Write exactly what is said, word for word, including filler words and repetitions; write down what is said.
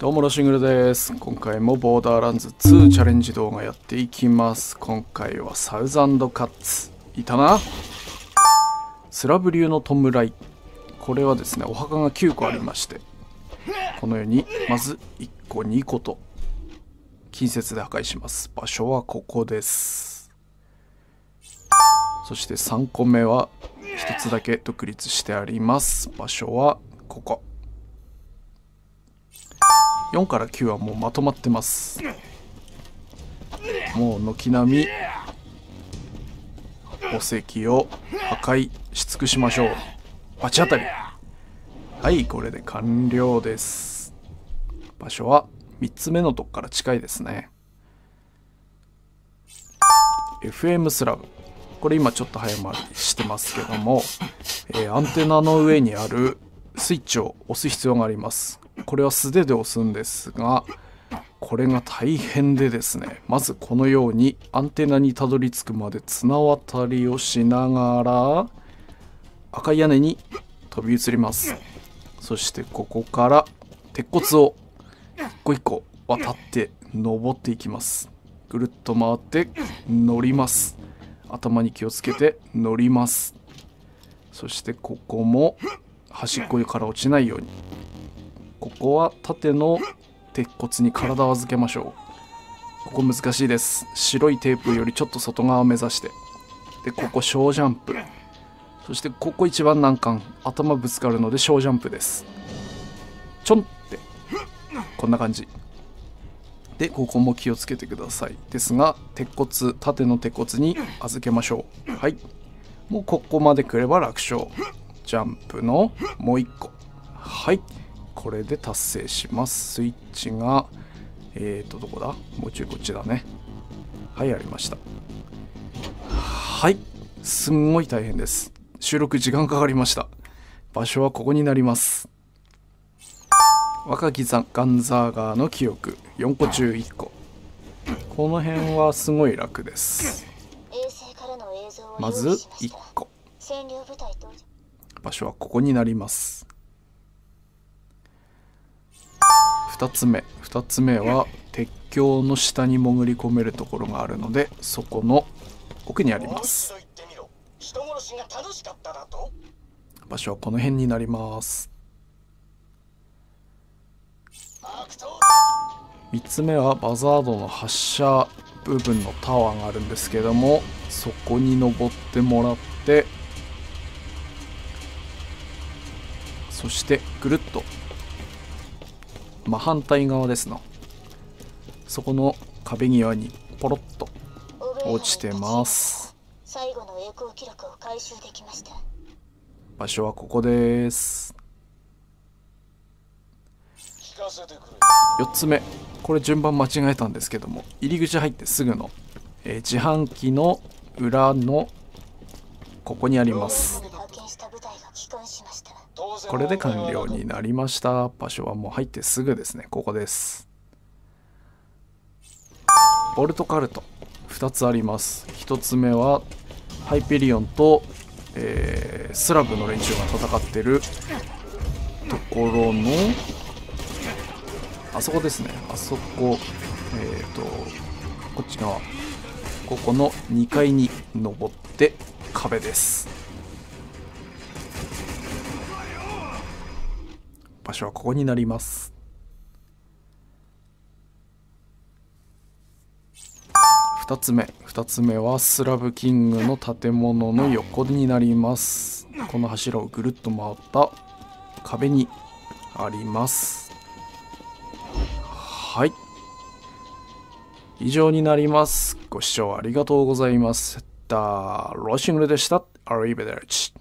どうもロシングルです。今回もボーダーランズツーチャレンジ動画やっていきます。今回はサウザンドカッツいたな。スラブ流の弔い、これはですねお墓がきゅうこありまして、このようにまずいっこにこと近接で破壊します。場所はここです。そしてさんこめはひとつだけ独立してあります。場所はここ。よんからきゅうはもうまとまってます。もう軒並み墓石を破壊し尽くしましょう。バチ当たり。はい、これで完了です。場所はみっつめのとこから近いですね。 エフエム スラブ、これ今ちょっと早回りしてますけども、えー、アンテナの上にあるスイッチを押す必要があります。これは素手で押すんですが、これが大変でですね、まずこのようにアンテナにたどり着くまで綱渡りをしながら赤い屋根に飛び移ります。そしてここから鉄骨を一個一個渡って登っていきます。ぐるっと回って乗ります。頭に気をつけて乗ります。そしてここも端っこから落ちないように、ここは縦の鉄骨に体を預けましょう。ここ難しいです。白いテープよりちょっと外側を目指して、でここ小ジャンプ、そしてここ一番難関、頭ぶつかるので小ジャンプです。ちょんってこんな感じで、ここも気をつけてください。ですが鉄骨、縦の鉄骨に預けましょう。はい、もうここまでくれば楽勝。ジャンプのもういっこ。はい、これで達成します。スイッチがえーとどこだ、もうちょいこっちだね。はい、ありました。はい、すんごい大変です。収録時間かかりました。場所はここになります。若きザガンザーガーの記憶、よんこ中いっこ。この辺はすごい楽です。まずいっこ、場所はここになります。ふたつめ、ふたつめは鉄橋の下に潜り込めるところがあるので、そこの奥にあります。場所はこの辺になります。みっつめはバザードの発射部分のタワーがあるんですけども、そこに登ってもらって、そしてぐるっと真反対側ですの、そこの壁際にポロッと落ちてます。場所はここです。よっつめ、これ順番間違えたんですけども、入り口入ってすぐの、えー、自販機の裏のここにあります。これで完了になりました。場所はもう入ってすぐですね。ここです。ボルトカルトふたつあります。ひとつめはハイペリオンと、えー、スラブの連中が戦ってるところのあそこですね。あそこえっとこっち側、ここのにかいに登って壁です。場所はここになります。ふたつめ、ふたつめはスラブキングの建物の横になります。この柱をぐるっと回った壁にあります。はい、以上になります。ご視聴ありがとうございました。ロシングルでした。アリベデルチ。